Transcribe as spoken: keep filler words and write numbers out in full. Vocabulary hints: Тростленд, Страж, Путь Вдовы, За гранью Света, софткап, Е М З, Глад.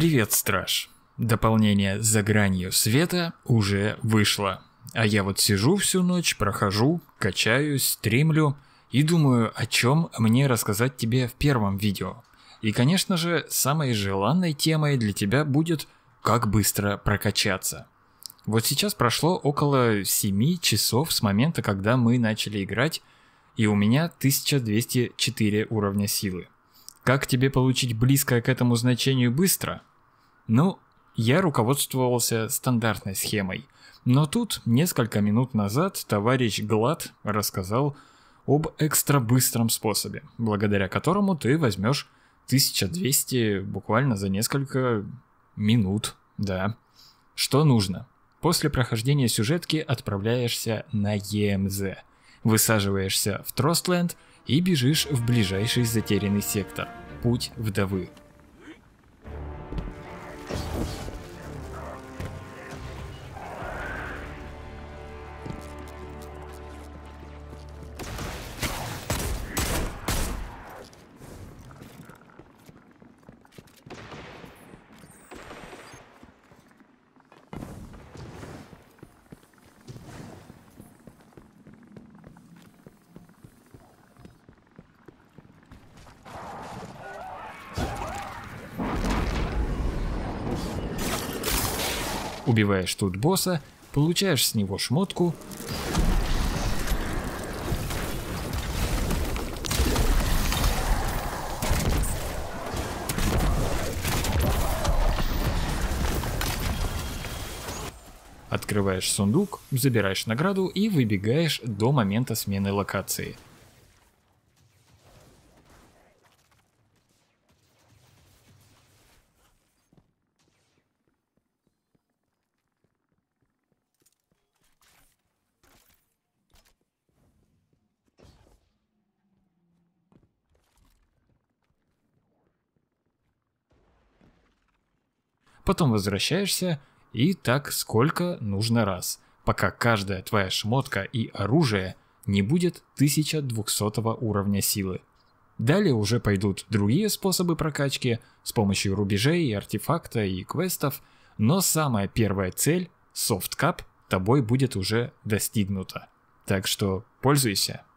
Привет, Страж. Дополнение «За гранью света» уже вышло. А я вот сижу всю ночь, прохожу, качаюсь, стримлю и думаю, о чем мне рассказать тебе в первом видео. И, конечно же, самой желанной темой для тебя будет «Как быстро прокачаться». Вот сейчас прошло около семи часов с момента, когда мы начали играть, и у меня тысяча двести четыре уровня силы. Как тебе получить близкое к этому значению быстро? Ну, я руководствовался стандартной схемой, но тут несколько минут назад товарищ Глад рассказал об экстрабыстром способе, благодаря которому ты возьмешь тысячу двести буквально за несколько минут, да. Что нужно? После прохождения сюжетки отправляешься на Е М З, высаживаешься в Тростленд и бежишь в ближайший затерянный сектор – Путь Вдовы. Убиваешь тут босса, получаешь с него шмотку . Открываешь сундук, забираешь награду и выбегаешь до момента смены локации. Потом возвращаешься, и так сколько нужно раз, пока каждая твоя шмотка и оружие не будет тысяча двухсотого уровня силы. Далее уже пойдут другие способы прокачки с помощью рубежей, артефакта и квестов, но самая первая цель, софткап, тобой будет уже достигнута. Так что пользуйся.